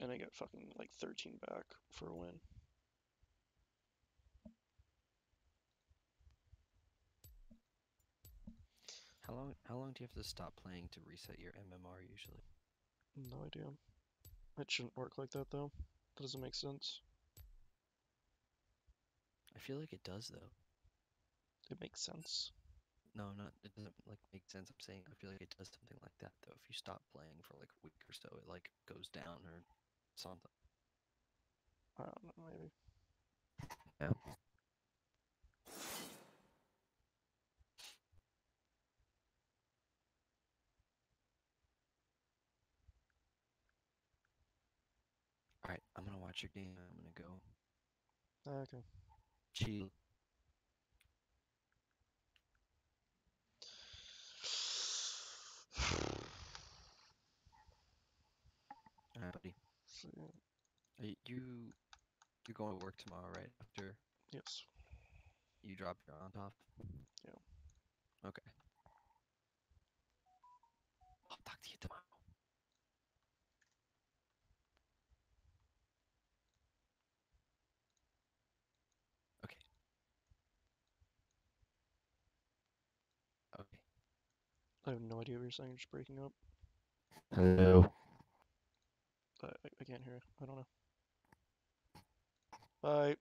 And I got fucking like 13 back for a win. How long do you have to stop playing to reset your MMR usually? No idea. It shouldn't work like that though. That doesn't make sense. I feel like it does though. It makes sense. No, not it doesn't like make sense. I'm saying I feel like it does something like that though. If you stop playing for like a week or so, it like goes down or something. I don't know, maybe. Yeah. Alright, I'm gonna watch your game. I'm gonna go. Okay. Chill. Alright, buddy. So, yeah. You're going to work tomorrow, right? After. Yes. You drop your aunt off. Yeah. Okay. I'll talk to you tomorrow. Okay. I have no idea what you're saying. You're just breaking up. Hello. I can't hear you. I don't know. Bye.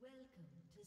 Welcome to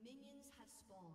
Minions have spawned.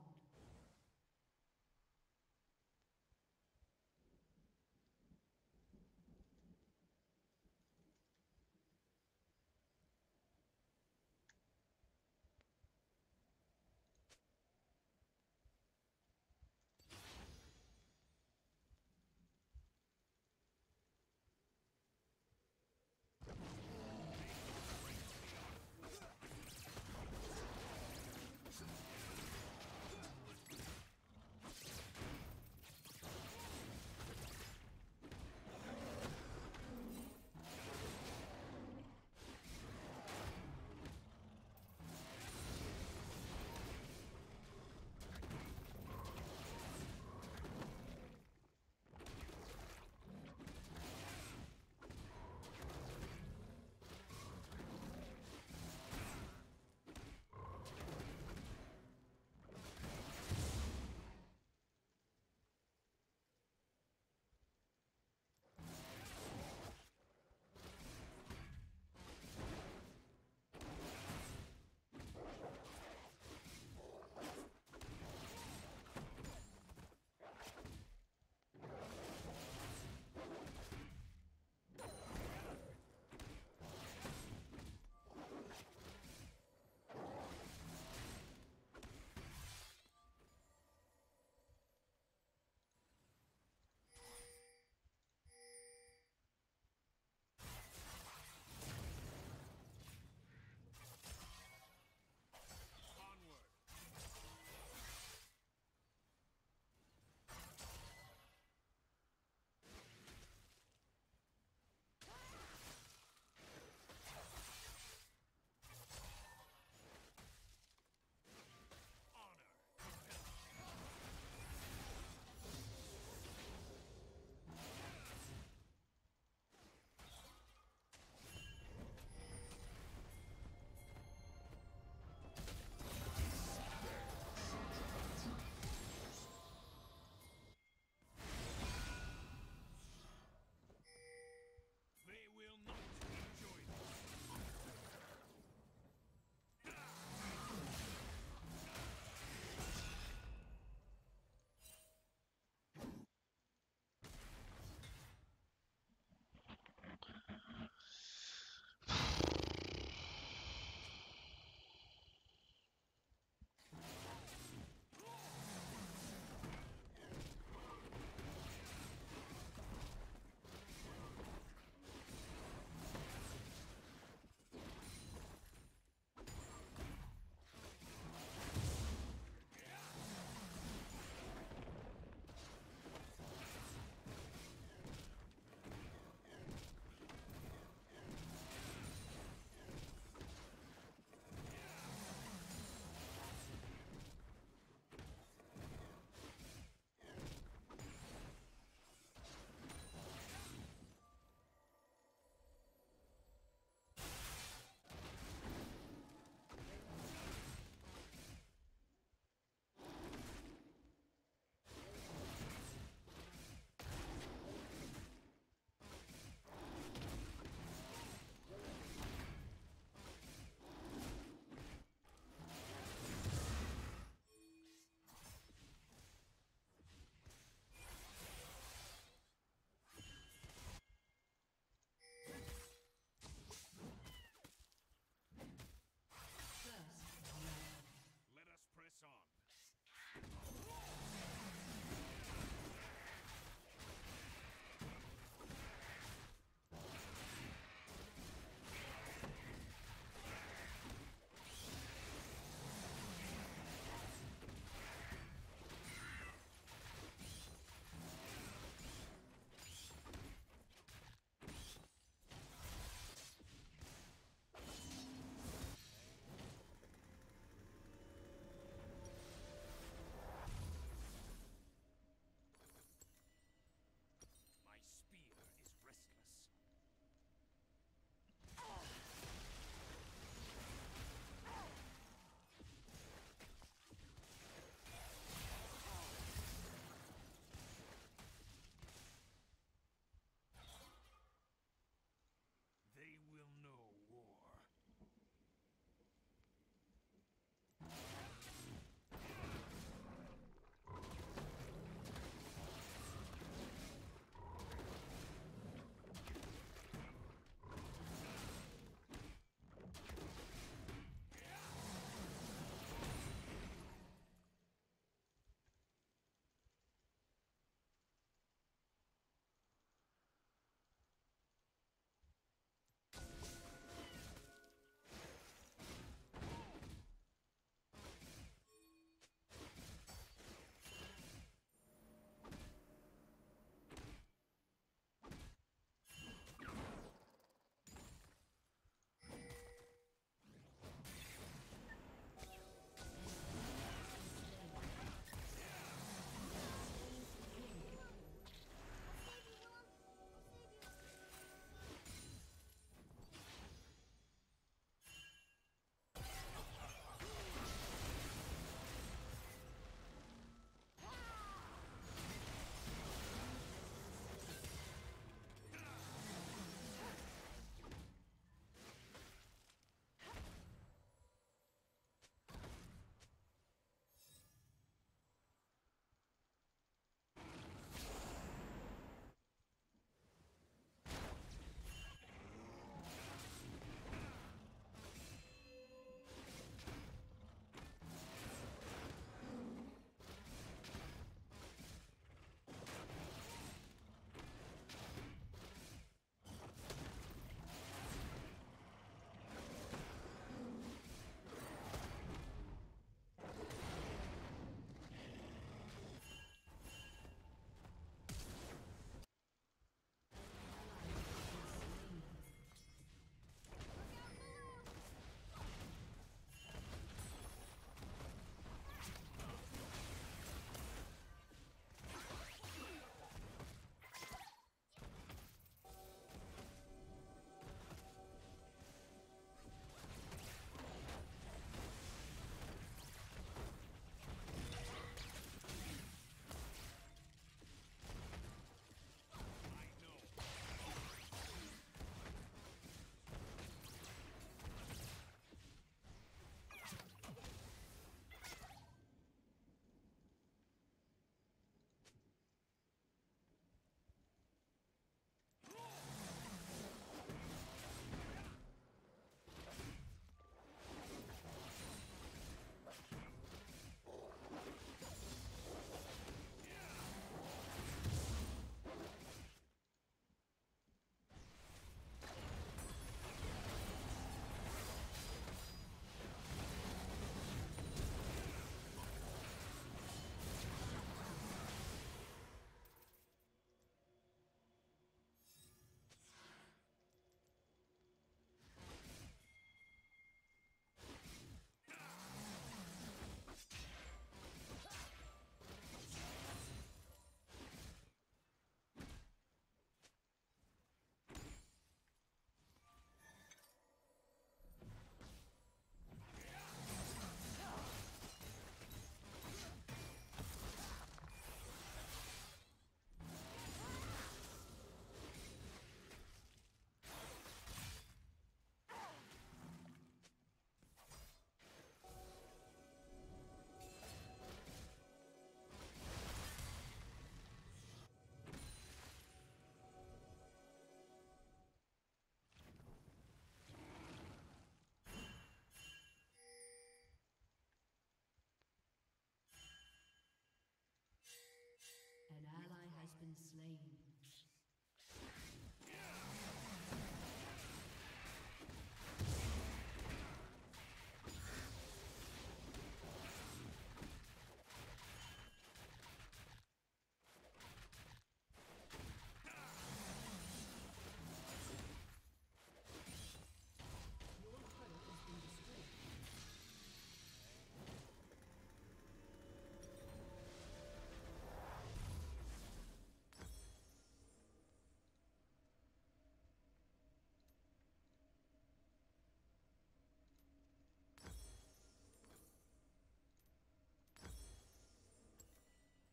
been slain.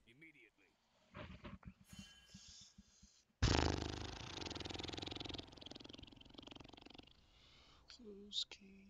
Immediately. Close game.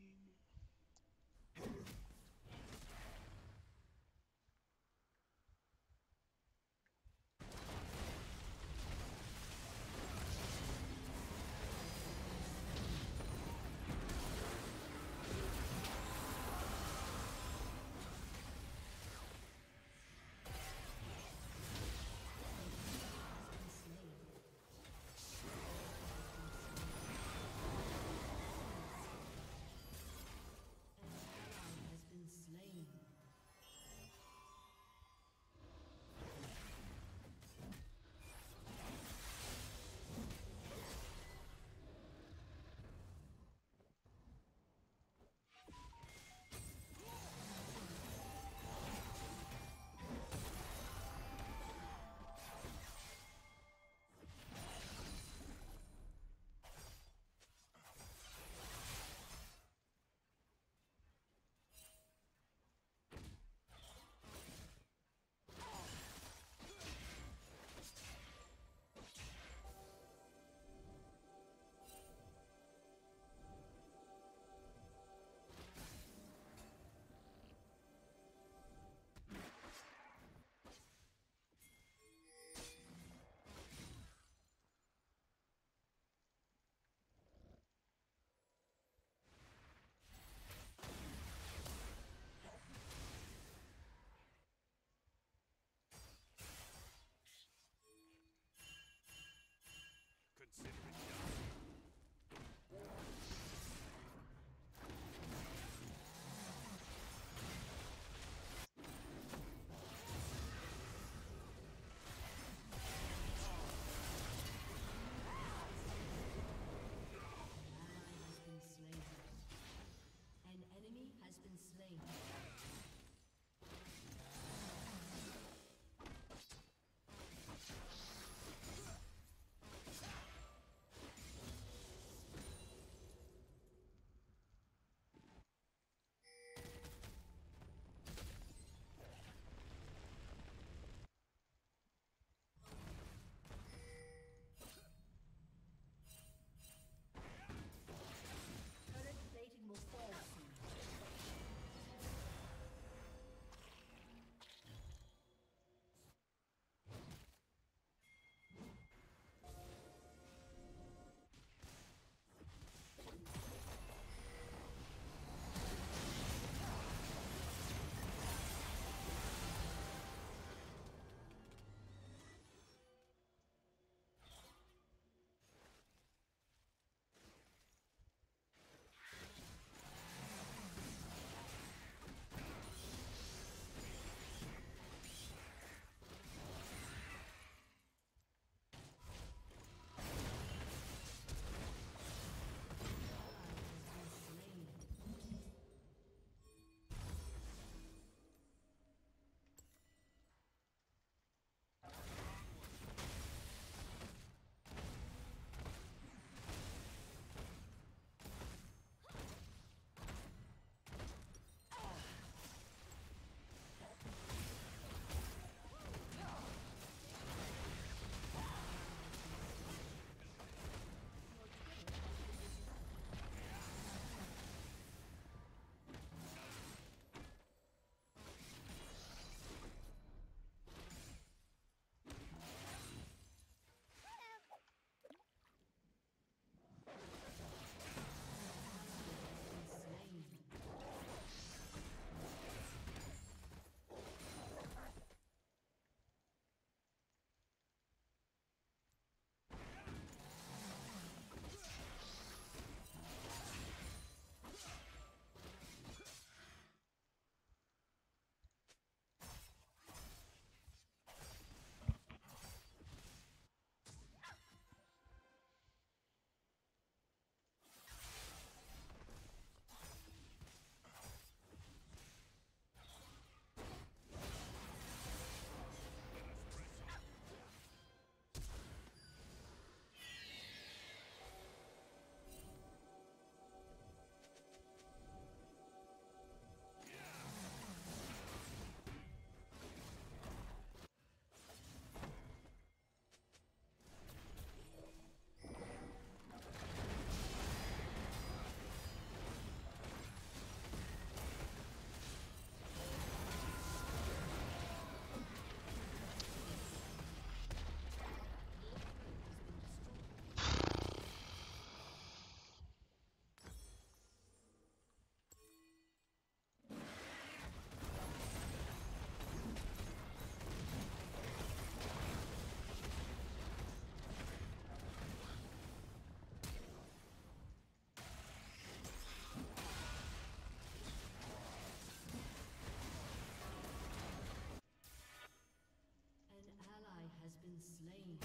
has been slain.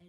An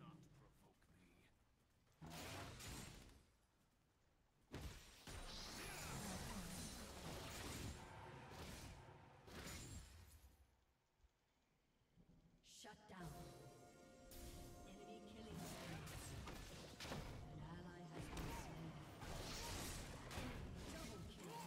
Not provoke me. Shut down. Enemy killing spree. An ally has been slain. Enemy double kill.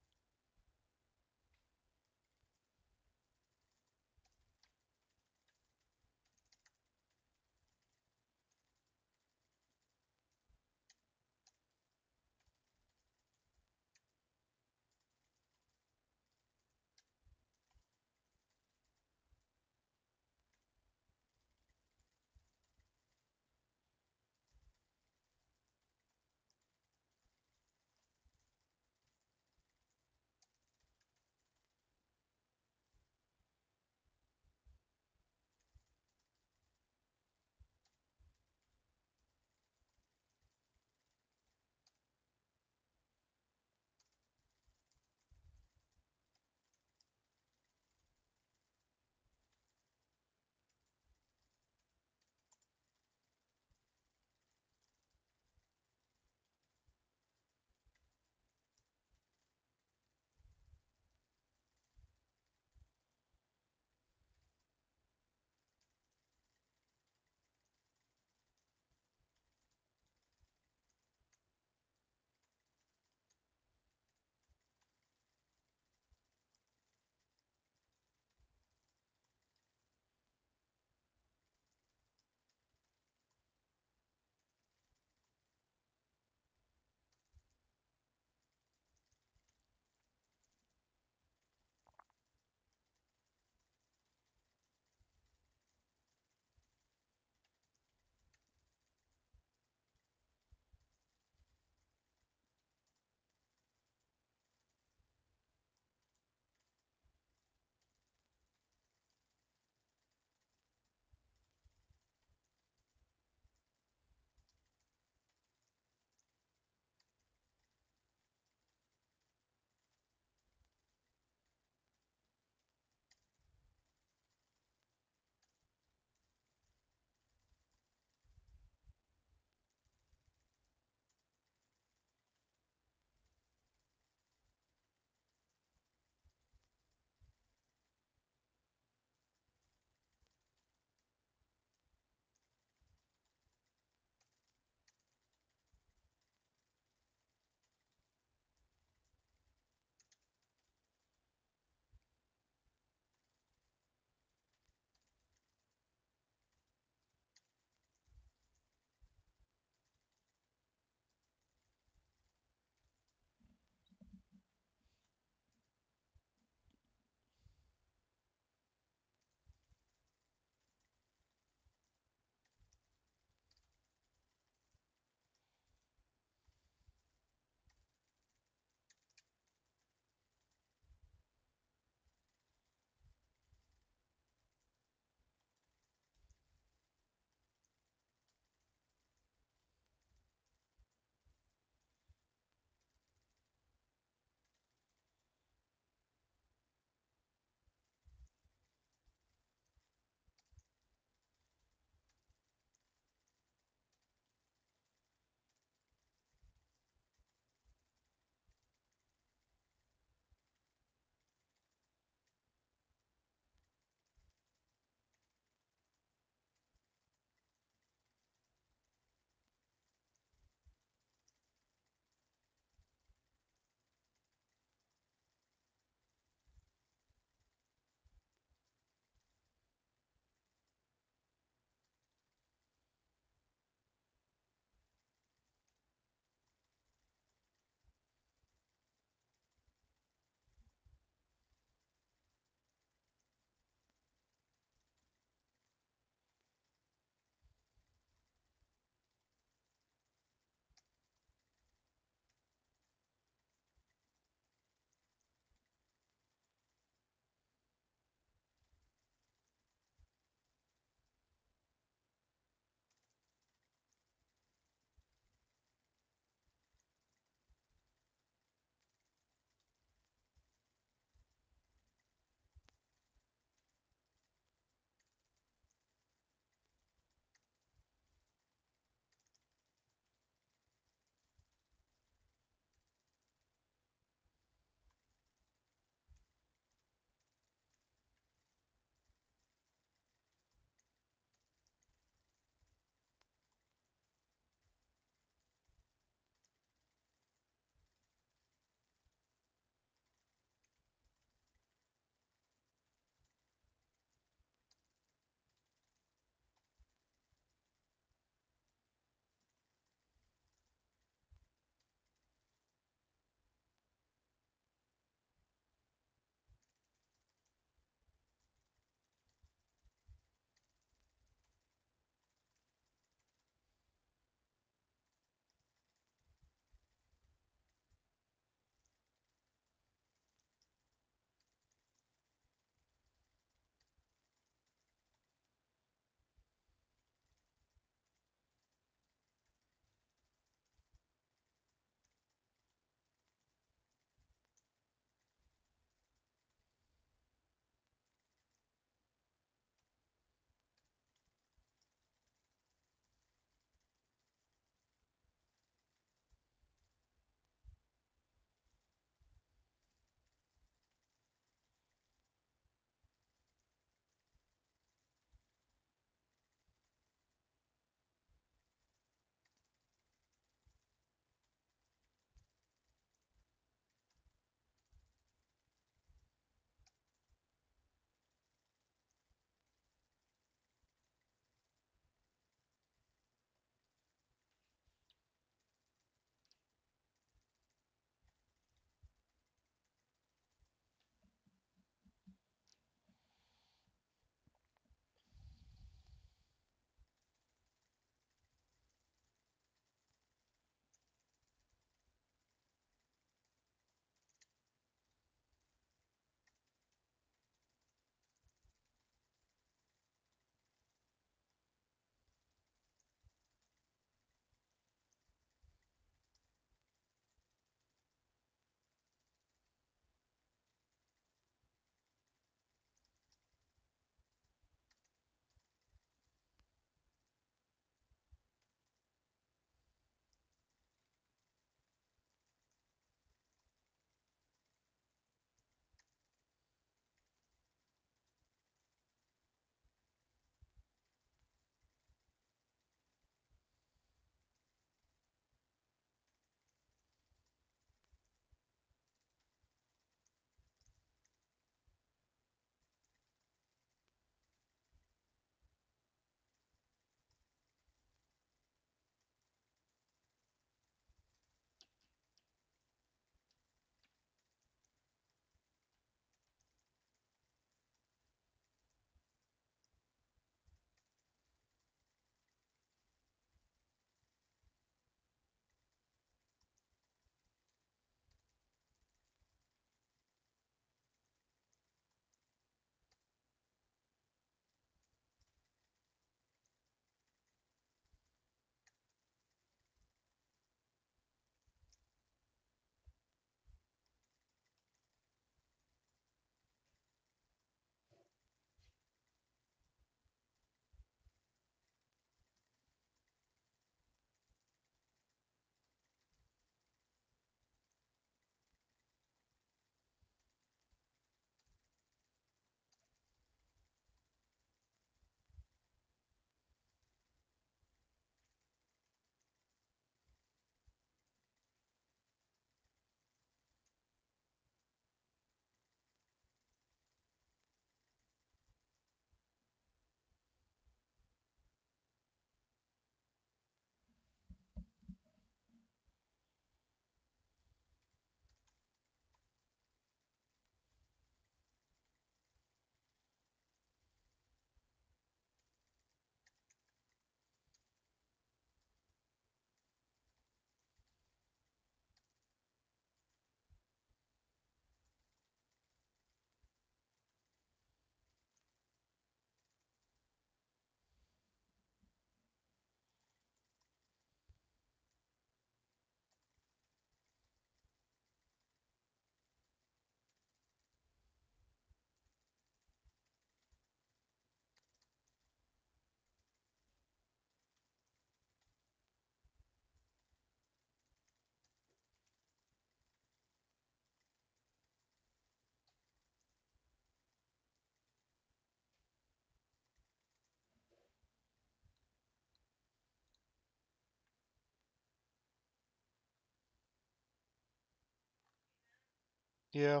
Yeah.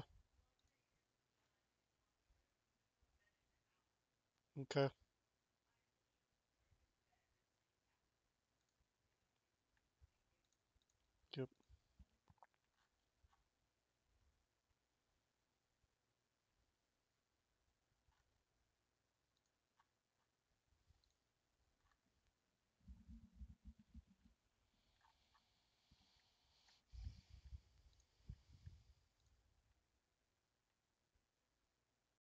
Okay.